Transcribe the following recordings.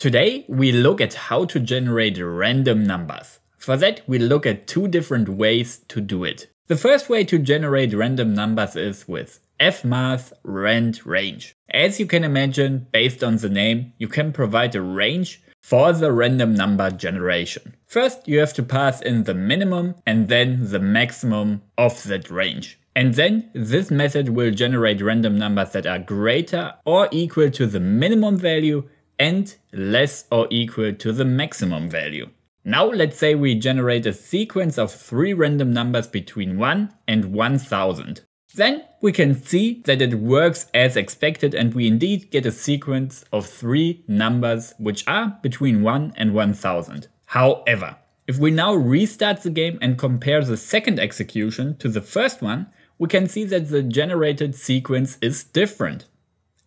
Today, we look at how to generate random numbers. For that, we look at two different ways to do it. The first way to generate random numbers is with FMath::RandRange. As you can imagine, based on the name, you can provide a range for the random number generation. First, you have to pass in the minimum and then the maximum of that range. And then this method will generate random numbers that are greater or equal to the minimum value and less or equal to the maximum value. Now let's say we generate a sequence of 3 random numbers between 1 and 1000. Then we can see that it works as expected and we indeed get a sequence of 3 numbers which are between 1 and 1000. However, if we now restart the game and compare the second execution to the first one, we can see that the generated sequence is different.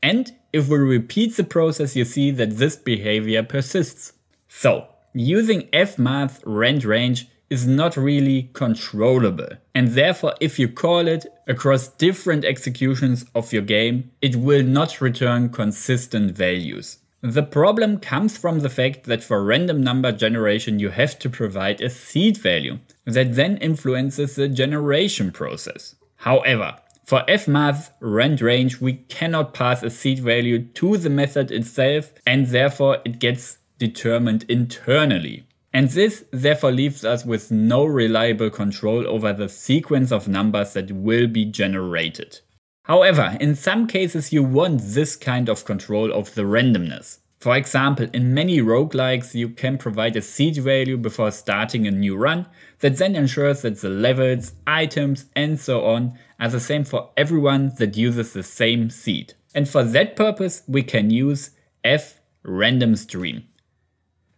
And if we repeat the process, you see that this behavior persists. So, using FMath::RandRange is not really controllable. And therefore, if you call it across different executions of your game, it will not return consistent values. The problem comes from the fact that for random number generation, you have to provide a seed value that then influences the generation process. However, for FMath::RandRange, we cannot pass a seed value to the method itself and therefore it gets determined internally. And this therefore leaves us with no reliable control over the sequence of numbers that will be generated. However, in some cases you want this kind of control of the randomness. For example, in many roguelikes you can provide a seed value before starting a new run that then ensures that the levels, items and so on are the same for everyone that uses the same seed. And for that purpose we can use FRandomStream.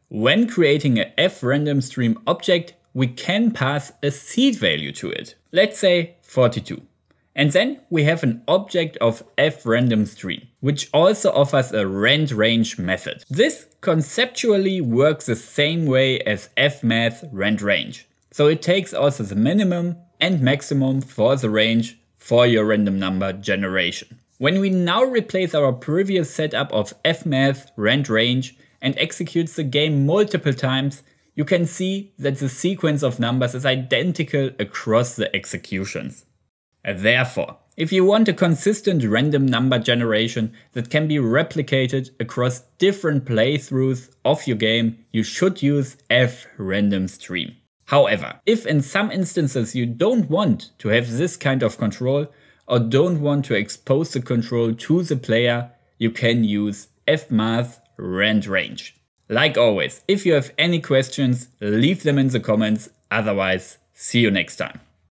When creating a FRandomStream object, we can pass a seed value to it, let's say 42. And then we have an object of FRandomStream, which also offers a RandRange method. This conceptually works the same way as FMath::RandRange. So it takes also the minimum and maximum for the range for your random number generation. When we now replace our previous setup of FMath::RandRange and execute the game multiple times, you can see that the sequence of numbers is identical across the executions. Therefore, if you want a consistent random number generation that can be replicated across different playthroughs of your game, you should use FRandomStream. However, if in some instances you don't want to have this kind of control or don't want to expose the control to the player, you can use FMath::RandRange. Like always, if you have any questions, leave them in the comments. Otherwise, see you next time.